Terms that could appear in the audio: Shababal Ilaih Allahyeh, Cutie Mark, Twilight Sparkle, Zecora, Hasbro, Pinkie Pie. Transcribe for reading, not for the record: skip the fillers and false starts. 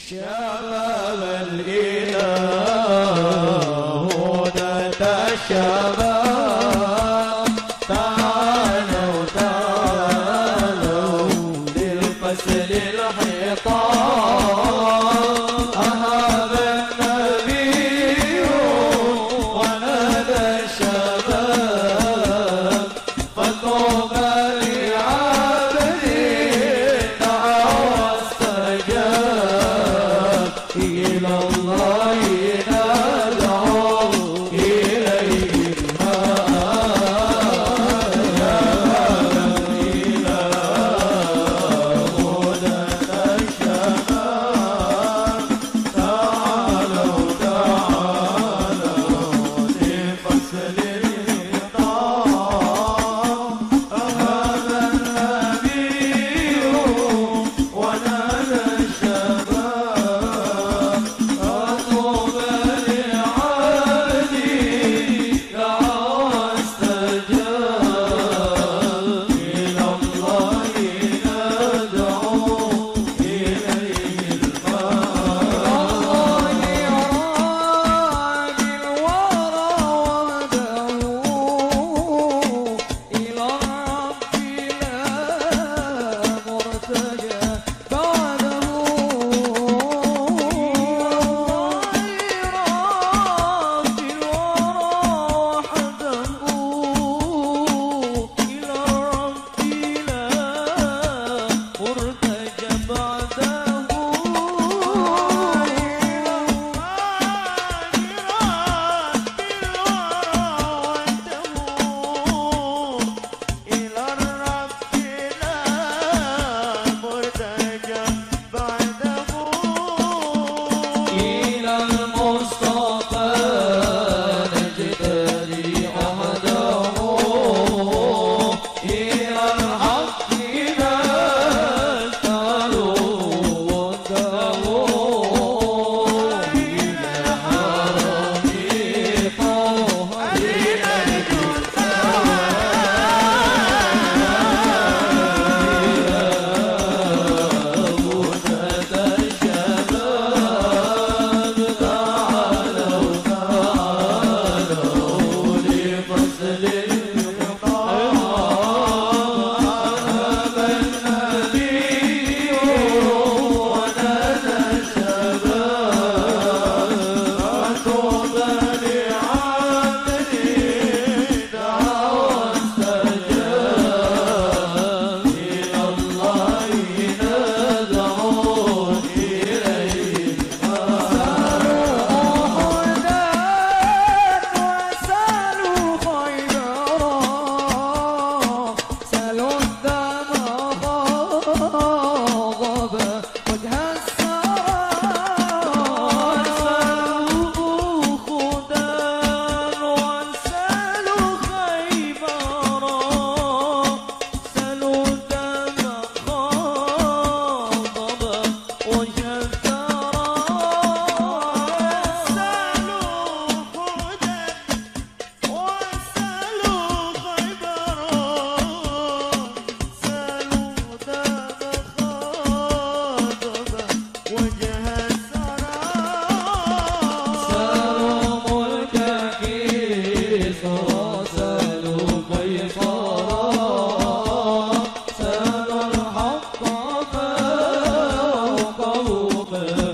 Shababal Ilaih Allahyeh